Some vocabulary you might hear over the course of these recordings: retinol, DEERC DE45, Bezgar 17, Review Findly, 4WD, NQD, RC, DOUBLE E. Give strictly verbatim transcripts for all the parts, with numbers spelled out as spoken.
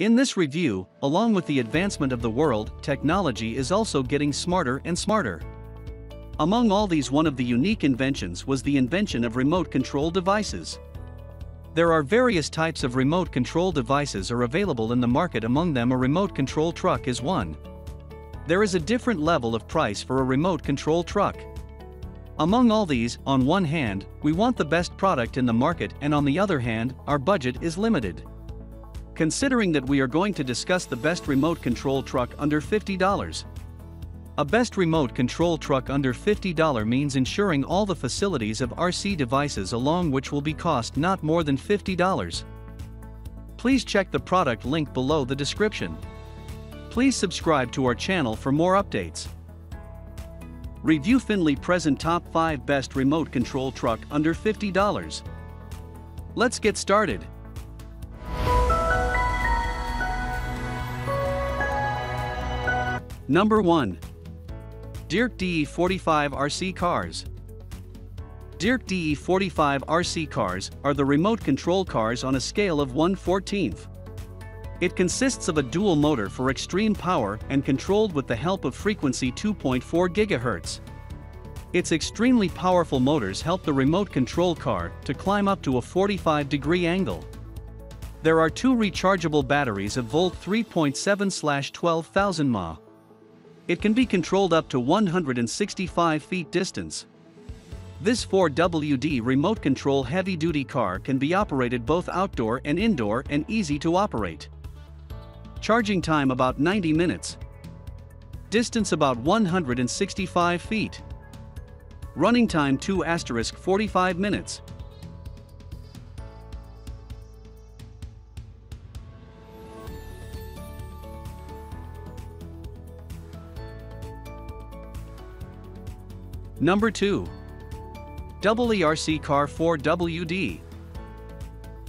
In this review, along with the advancement of the world, technology is also getting smarter and smarter. Among all these, one of the unique inventions was the invention of remote control devices. There are various types of remote control devices are available in the market, among them a remote control truck is one. There is a different level of price for a remote control truck. Among all these, on one hand, we want the best product in the market, and on the other hand, our budget is limited. Considering that, we are going to discuss the best remote control truck under fifty dollars. A best remote control truck under fifty dollars means ensuring all the facilities of R C devices along which will be cost not more than fifty dollars. Please check the product link below the description. Please subscribe to our channel for more updates. Review Findly present top five best remote control truck under fifty dollars. Let's get started. Number one. DEERC D E forty-five R C cars. DEERC D E forty-five R C cars are the remote control cars on a scale of one fourteenth. It consists of a dual motor for extreme power and controlled with the help of frequency two point four gigahertz. Its extremely powerful motors help the remote control car to climb up to a forty-five degree angle. There are two rechargeable batteries of volt three point seven to twelve thousand milliamp hours. It can be controlled up to one hundred sixty-five feet distance. This four wheel remote control heavy-duty car can be operated both outdoor and indoor and easy to operate. Charging time about ninety minutes. Distance about one hundred sixty-five feet. Running time two to forty-five minutes. Number two. DOUBLE E R C Car four wheel D.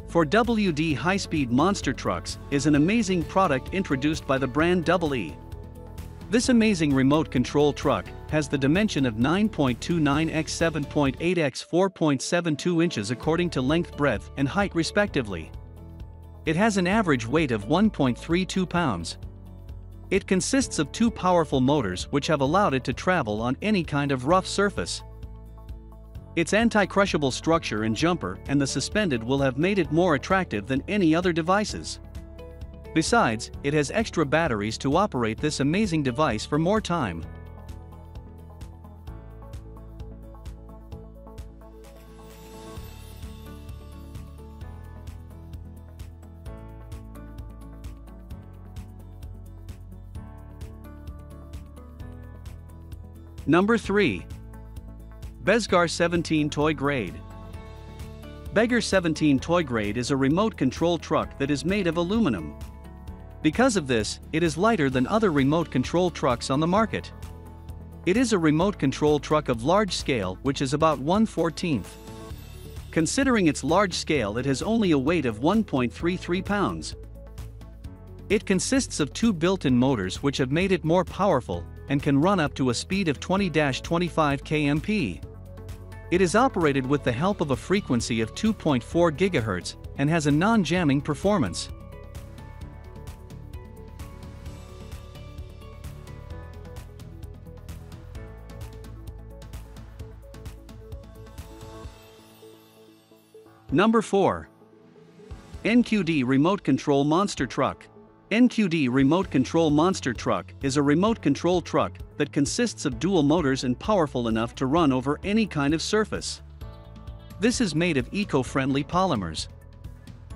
four wheel D high-speed monster trucks is an amazing product introduced by the brand DOUBLE E. This amazing remote control truck has the dimension of nine point two nine by seven point eight by four point seven two inches according to length, breadth, and height respectively. It has an average weight of one point three two pounds. It consists of two powerful motors which have allowed it to travel on any kind of rough surface. Its anti-crushable structure and jumper and the suspended will have made it more attractive than any other devices. Besides, it has extra batteries to operate this amazing device for more time. Number three. Bezgar seventeen Toy Grade. Bezgar seventeen Toy Grade is a remote control truck that is made of aluminum. Because of this, it is lighter than other remote control trucks on the market. It is a remote control truck of large scale which is about one fourteenth. Considering its large scale, it has only a weight of one point three three pounds. It consists of two built-in motors which have made it more powerful and can run up to a speed of twenty to twenty-five kilometers per hour. It is operated with the help of a frequency of two point four gigahertz and has a non-jamming performance. Number four. N Q D Remote Control Monster Truck. N Q D Remote Control Monster Truck is a remote control truck that consists of dual motors and powerful enough to run over any kind of surface. This is made of eco-friendly polymers.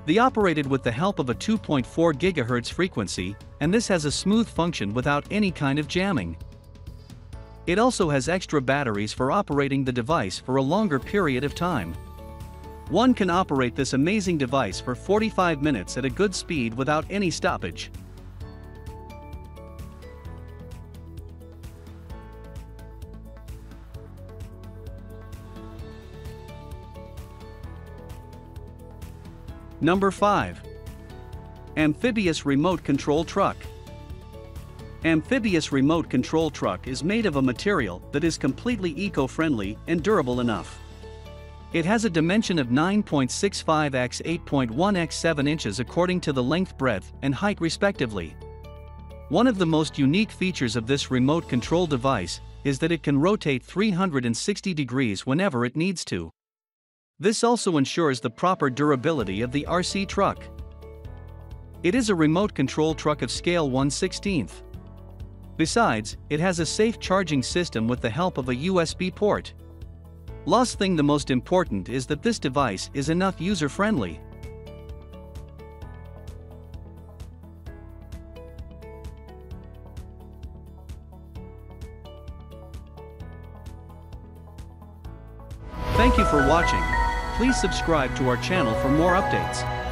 They operated with the help of a two point four gigahertz frequency, and this has a smooth function without any kind of jamming. It also has extra batteries for operating the device for a longer period of time. One can operate this amazing device for forty-five minutes at a good speed without any stoppage. Number five. Amphibious Remote Control Truck. Amphibious Remote Control Truck is made of a material that is completely eco-friendly and durable enough. It has a dimension of nine point six five by eight point one by seven inches according to the length, breadth, and height respectively. One of the most unique features of this remote control device is that it can rotate three hundred sixty degrees whenever it needs to. This also ensures the proper durability of the R C truck. It is a remote control truck of scale one sixteenth. Besides, it has a safe charging system with the help of a U S B port. Last thing, the most important is that this device is enough user-friendly. Thank you for watching. Please subscribe to our channel for more updates.